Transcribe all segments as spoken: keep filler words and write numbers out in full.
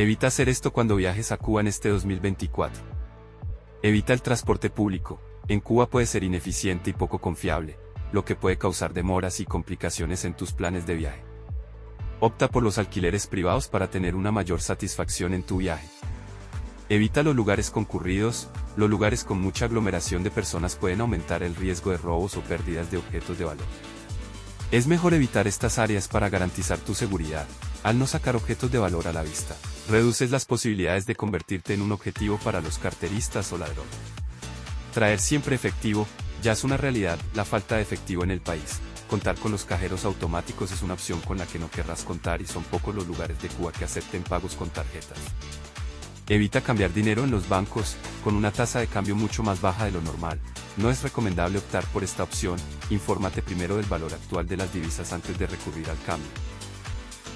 Evita hacer esto cuando viajes a Cuba en este dos mil veinticuatro. Evita el transporte público. En Cuba puede ser ineficiente y poco confiable, lo que puede causar demoras y complicaciones en tus planes de viaje. Opta por los alquileres privados para tener una mayor satisfacción en tu viaje. Evita los lugares concurridos. Los lugares con mucha aglomeración de personas pueden aumentar el riesgo de robos o pérdidas de objetos de valor. Es mejor evitar estas áreas para garantizar tu seguridad. Al no sacar objetos de valor a la vista, reduces las posibilidades de convertirte en un objetivo para los carteristas o ladrones. Traer siempre efectivo. Ya es una realidad la falta de efectivo en el país. Contar con los cajeros automáticos es una opción con la que no querrás contar y son pocos los lugares de Cuba que acepten pagos con tarjetas. Evita cambiar dinero en los bancos, con una tasa de cambio mucho más baja de lo normal. No es recomendable optar por esta opción. Infórmate primero del valor actual de las divisas antes de recurrir al cambio.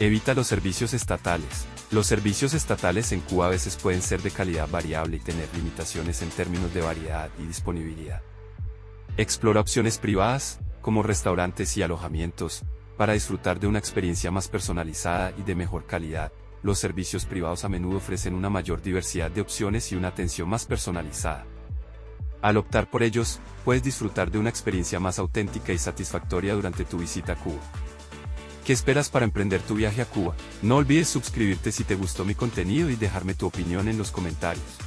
Evita los servicios estatales. Los servicios estatales en Cuba a veces pueden ser de calidad variable y tener limitaciones en términos de variedad y disponibilidad. Explora opciones privadas, como restaurantes y alojamientos, para disfrutar de una experiencia más personalizada y de mejor calidad. Los servicios privados a menudo ofrecen una mayor diversidad de opciones y una atención más personalizada. Al optar por ellos, puedes disfrutar de una experiencia más auténtica y satisfactoria durante tu visita a Cuba. ¿Qué esperas para emprender tu viaje a Cuba? No olvides suscribirte si te gustó mi contenido y dejarme tu opinión en los comentarios.